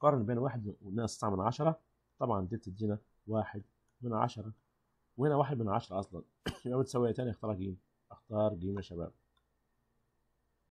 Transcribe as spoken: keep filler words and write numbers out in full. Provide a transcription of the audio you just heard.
قارن بين واحد وناقص تسعة من عشرة، طبعا دي بتدينا واحد من عشرة، وهنا واحد من عشرة أصلا، يبقى متساوية تاني. اختار جيم، اختار جيم يا شباب.